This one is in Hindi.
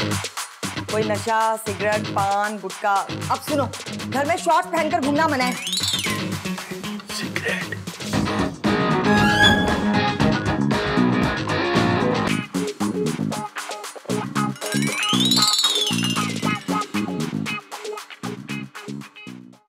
कोई नशा, सिगरेट, पान, गुटखा। अब सुनो, घर में शॉर्ट्स पहनकर घूमना मना है।